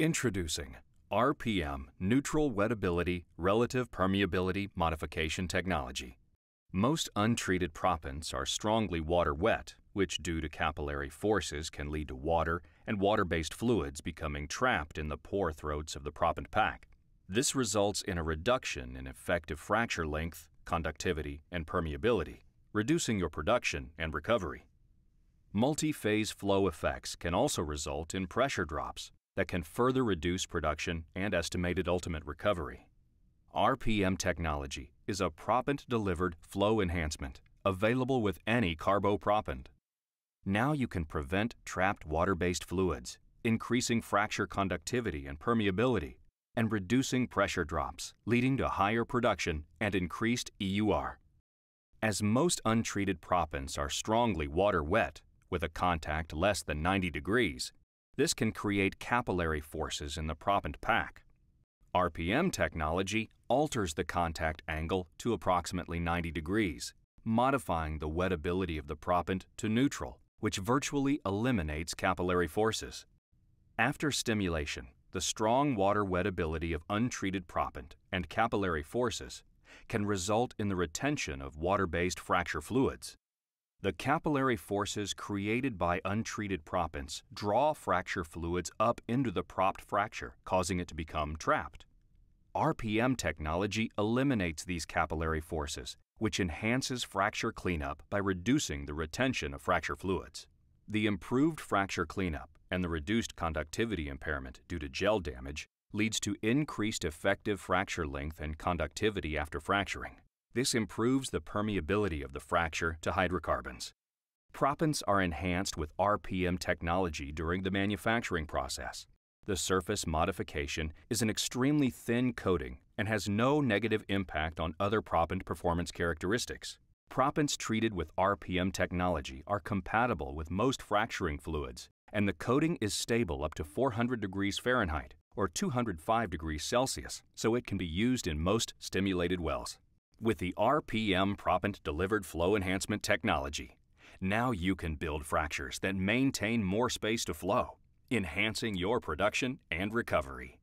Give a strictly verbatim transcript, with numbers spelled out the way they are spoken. Introducing R P M Neutral Wettability Relative Permeability Modification Technology. Most untreated proppants are strongly water-wet, which due to capillary forces can lead to water and water-based fluids becoming trapped in the pore throats of the proppant pack. This results in a reduction in effective fracture length, conductivity, and permeability, reducing your production and recovery. Multi-phase flow effects can also result in pressure drops that can further reduce production and estimated ultimate recovery. R P M technology is a proppant-delivered flow enhancement available with any carboproppant. Now you can prevent trapped water-based fluids, increasing fracture conductivity and permeability, and reducing pressure drops, leading to higher production and increased E U R. As most untreated proppants are strongly water-wet, with a contact less than ninety degrees, this can create capillary forces in the proppant pack. R P M technology alters the contact angle to approximately ninety degrees, modifying the wettability of the proppant to neutral, which virtually eliminates capillary forces. After stimulation, the strong water wettability of untreated proppant and capillary forces can result in the retention of water-based fracture fluids. The capillary forces created by untreated proppants draw fracture fluids up into the propped fracture, causing it to become trapped. R P M technology eliminates these capillary forces, which enhances fracture cleanup by reducing the retention of fracture fluids. The improved fracture cleanup and the reduced conductivity impairment due to gel damage leads to increased effective fracture length and conductivity after fracturing. This improves the permeability of the fracture to hydrocarbons. Proppants are enhanced with R P M technology during the manufacturing process. The surface modification is an extremely thin coating and has no negative impact on other proppant performance characteristics. Proppants treated with R P M technology are compatible with most fracturing fluids, and the coating is stable up to four hundred degrees Fahrenheit or two hundred five degrees Celsius, so it can be used in most stimulated wells. With the R P M proppant-delivered flow enhancement technology, now you can build fractures that maintain more space to flow, enhancing your production and recovery.